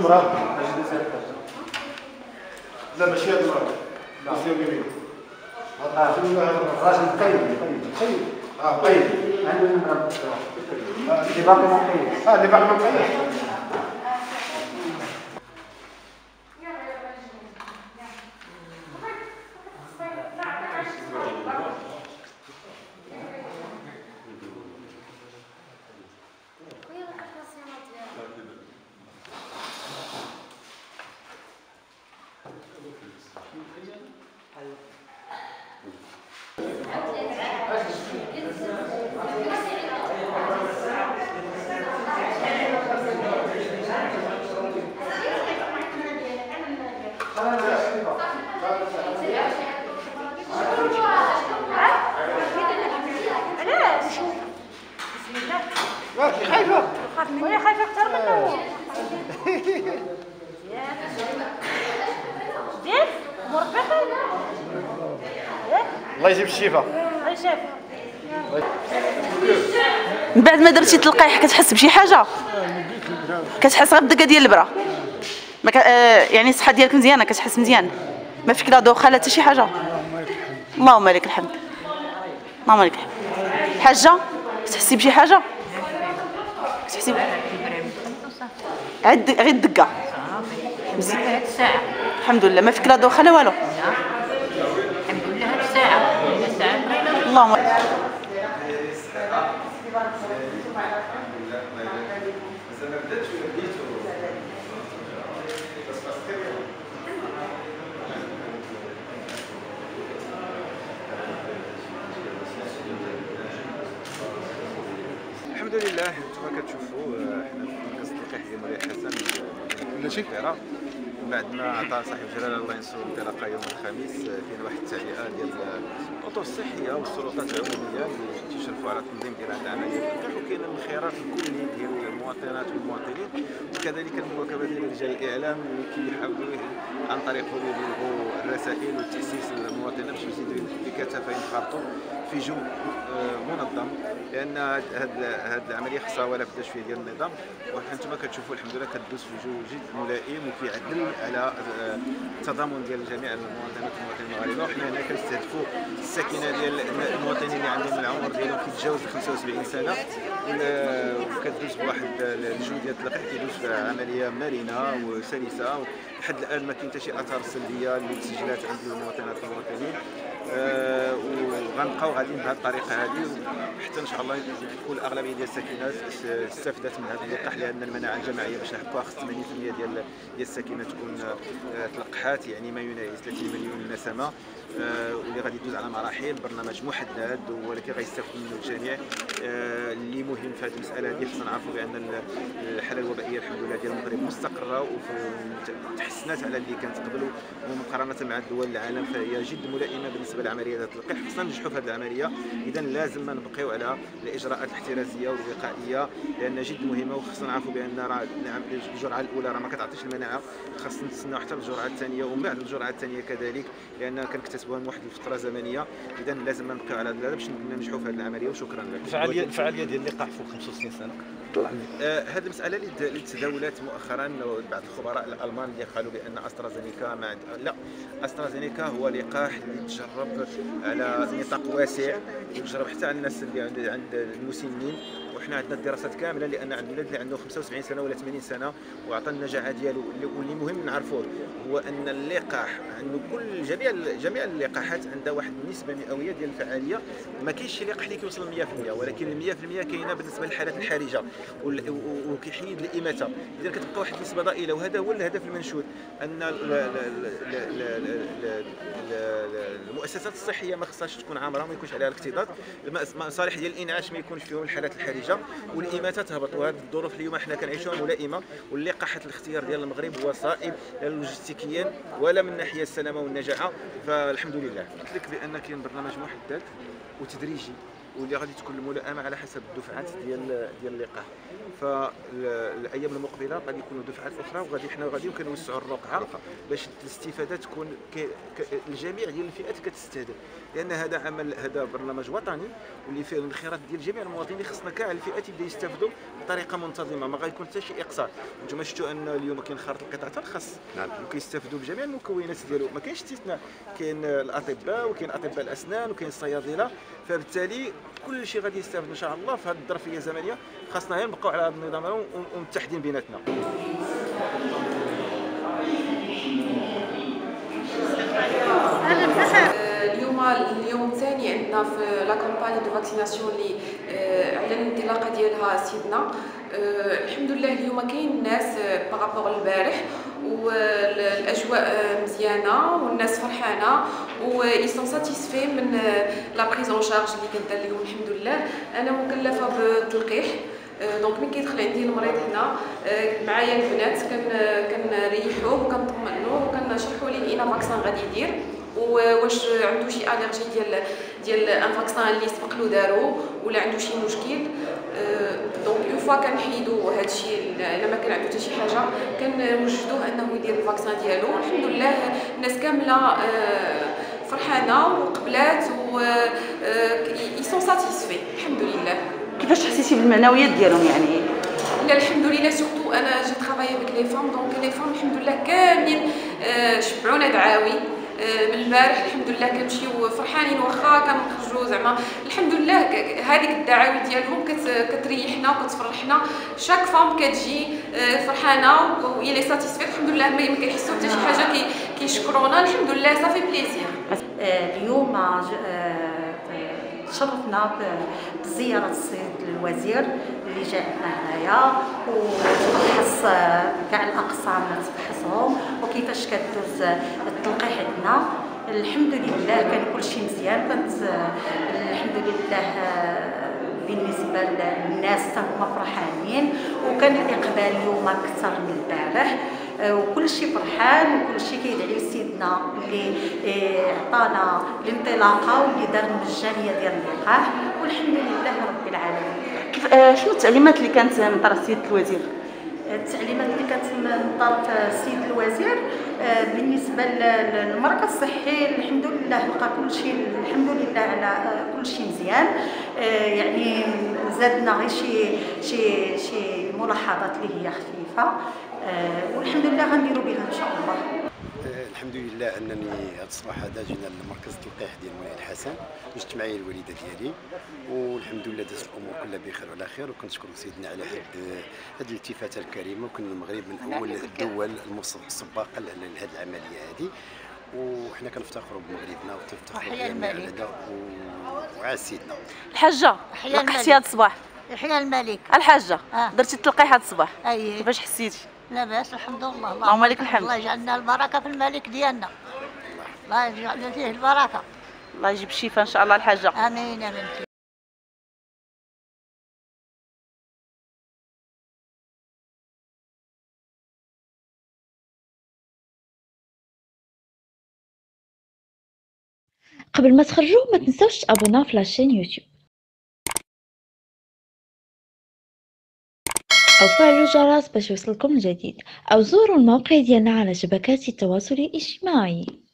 يكون راضي. لا ماشي هذا راضي. لا ماشي الراجل طيب طيب طيب عندنا نمرة اللي باقي ما مقيس اللي باقي ما مقيس الله يجيب الشفاء. من بعد ما درتي تلقايح كتحس بشي حاجه؟ كتحس غير بالدقه ديال البره. يعني الصحه ديالك مزيانه؟ كتحس مزيان ما فيك لا دوخه لا حتى شي حاجه؟ اللهم لك الحمد. اللهم لك الحمد. حاجه كتحسي بشي حاجه؟ كتحسي عاد غير الدقه صافي الساعه؟ الحمد لله ما فيك لا دوخه لا والو. اللهم الحمد لله. انتما كتشوفوا حنا في مركز تلقيح ديال مولاي الحسن ماشي كثيره بعد ما عطى صاحب جلاله الله ينصرو انطلاقه يوم الخميس فينا واحد التعليقه ديال الخطوط الصحيه والسلطات العموميه اللي تشرفوا على تنظيم هذه العمليه وكاين الانخراط الكلي ديال المواطنات والمواطنين وكذلك المواكبه ديال رجال الاعلام اللي كيحاولوا عن طريقهم يبلغوا الرسائل وتاسيس المواطنين باش يزيدوا بكثافه ينخرطوا في جو منظم لان هذه العمليه خاصها ولا بداش فيها ديال النظام وانتم كتشوفوا الحمد لله كدوز في جو جد ملائم وكيعدل على التضامن ديال جميع المواطنات والمواطنين المغاربه وحنا هنا كنستهدفوا السكينه ديال المواطنين اللي عندهم العمر ديالهم كيتجاوز 75 سنه وكدوز بواحد الجو ديال التلقيح كيدوز في عمليه مرنه وسلسه لحد الان ما كاين حتى شي اثار سلبيه اللي تسجلات عند المواطنات والمواطنين وغنبقاو غاديين بهذه الطريقه هذه حتى ان شاء الله تكون الاغلبيه ديال الساكنات استفدت من هذا اللقاح لان المناعه الجماعيه باش نحققوها خص 80% ديال الساكنات تكون تلقحات يعني ما يناهز 30 مليون نسمه واللي غادي يدوز على مراحل برنامج محدد ولكن غيستافد منه الجميع. اللي مهم في هذه المساله هذه خصنا نعرفوا بان الحاله الوبائيه الحمد لله ديال المغرب مستقره وتحسنات على اللي كانت قبل ومقارنه مع دول العالم فهي جد ملائمه بالنسبه لعمليه التلقيح. خصنا ننجحوا في هذه العمليه اذا لازم نبقيو على الاجراءات الاحترازيه والوقائيه لان جد مهمه وخصنا نعرفوا بان راه الجرعه الاولى راه ما كتعطيش المناعه خاصنا نتسناو حتى الجرعه الثانيه ومن بعد الجرعه الثانيه كذلك لان كنكتسبوها من واحد الفتره زمنيه اذا لازم نبقيو على هذا باش ننجحوا في هذه العمليه. وشكرا لك. الفعاليه ديال اللقاح فوق 65 سنه طلع هذه المساله اللي تداولات مؤخرا بعض الخبراء الالمان اللي قالوا بان استرازينيكا ما لا استرازينيكا هو لقاح اللي تجرب على نطاق واسع وتجرب حتى على الناس اللي عند المسنين وحنا عندنا الدراسات كامله لان عندنا الولاد اللي عنده 75 سنه ولا 80 سنه وعطى النجاعه ديالو واللي مهم نعرفوه هو ان اللقاح عنده كل جميع اللقاحات عندها واحد النسبه مئويه ديال الفعاليه ما كاينش شي لقاح اللي كيوصل 100% ولكن ال 100% كاينه بالنسبه للحالات الحرجه وكيحيد الاماته اذا كتبقى واحد النسبه ضئيله وهذا هو الهدف المنشود ان المؤسسات الصحيه ما خصهاش تكون عامره ما يكونش عليها الاكتظاظ المصالح ديال الانعاش ما يكونش فيهم الحالات الحرجه والإماتة تهبط وهذه الظروف اليوم حنا كنعيشوها ملائمه واللقاحات الاختيار ديال المغرب هو صائب لا لوجستيكيا ولا من ناحيه السلامه والنجاعه فالحمد لله. قلت لك بان كاين برنامج محدد وتدريجي واللي غادي تكون الملائمه على حسب الدفعات ديال اللقاح فالايام المقبله غادي يكونوا دفعات اخرى وغادي حنا غادي كنوسعوا الرقعه باش الاستفاده تكون الجميع ديال الفئات كتستهدف لان هذا عمل، هذا برنامج وطني واللي فيه الانخراط ديال جميع المواطنين، خصنا كاع الفئات يبداو يستافدوا بطريقه منتظمه، ما غيكون حتى شي اقصاء. نتوما شفتوا ان اليوم كاين خرط القطاع حتى الخاص وكيستافدوا بجميع المكونات ديالو، ما كاينش استثناء، كاين الاطباء وكاين اطباء الاسنان وكاين الصيادله، فبالتالي كل شيء غادي يستافد ان شاء الله في هذه الظرفيه الزمنيه. خاصنا غير نبقاو على هذا النظام ومتحدين بيناتنا. اليوم الثاني عندنا في لا كامباني دو فاكسيناسيون اللي اعلن الانطلاقه ديالها سيدنا. الحمد لله اليوم كاين الناس بارابور البارح، والاجواء مزيانه والناس فرحانه وي سون ساتيسفي من لا بريز اون شارج اللي كدار لهم. الحمد لله انا مكلفه بالتلقيح، دونك ملي كيدخل عندي المريض هنا معايا البنات كنريحوه وكنطمنوه وكنشرحوا ليه اين فاكسان غادي يدير، واش عنده شي الرجي ديال ان فاكسان اللي سبق له دارو ولا عنده شي مشكل. دونك اون فوا كنحيدو هادشي الا ما كان عنده حتى شي حاجه كنوجدوه انه يدير الفاكسان ديالو. الحمد لله الناس كامله فرحانه وقبلات و يسون ساتيسفي الحمد لله. كيفاش حسيتي بالمعنويات ديالهم يعني؟ لا الحمد لله سورتو انا جي طرافاي افيك لي فام، دونك لي فام الحمد لله كاملين شبعونا دعاوي من البارح. الحمد لله كنمشيو فرحانين، واخا كنخرجوا زعما الحمد لله هذيك الدعاوي ديالهم كتريحنا وكتفرحنا. شاك فام كتجي فرحانه ويلي ساتيسفيت الحمد لله، ما كيحسوا حتى شي حاجه، كيشكرونا الحمد لله صافي بليزير. اليوم تشرفنا بزياره السيد الوزير اللي جاء هنايا وتفحص كاع الاقسام تفحصهم وكيفاش كدوز التلقيح عندنا. الحمد لله كان كلشي مزيان، كانت الحمد لله بالنسبه للناس هما فرحانين، وكان الاقبال اليوم اكثر من البارح وكلشي فرحان وكلشي كيدعي سيدنا اللي عطانا الانطلاقه واللي دار المجانيه ديال اللقاح والحمد لله رب العالمين. شنو التعليمات اللي كانت من طرف السيد الوزير؟ التعليمات اللي كانت من طرف السيد الوزير بالنسبه للمركز الصحي الحمد لله لقى كلشي الحمد لله على كلشي مزيان، يعني زادنا غير شي ملاحظات اللي هي خفيفه والحمد لله غنديروا بها ان شاء الله. الحمد لله انني هاد الصباح هذا جينا لمركز التلقيح ديال مولاي الحسن، جيت معايا الوالده ديالي والحمد لله دازت الامور كلها بخير وعلى خير، وكنشكر سيدنا على هاد الالتفاته الكريمه، وكان المغرب من اول الدول السباقه لهاد العمليه هذه، وحنا كنفتخروا بمغربنا وكنفتخروا بالبلده وعا سيدنا الحاجه. لقيتي هاد الصباح؟ يحيى الملك الحاجه درتي التلقيح هاد الصباح، كيفاش حسيتي؟ لاباس الحمد لله. اللهم لك الحمد. الله يجعلنا البركه في الملك ديالنا، الله يجعل فيه البركه، الله يجيب الشفاء ان شاء الله الحاجه. امين امين. قبل ما تخرجوا ما تنساوش تابوناو في لاشين يوتيوب أو فعلوا الجرس باش يوصلكم الجديد، أو زوروا الموقع ديالنا على شبكات التواصل الاجتماعي.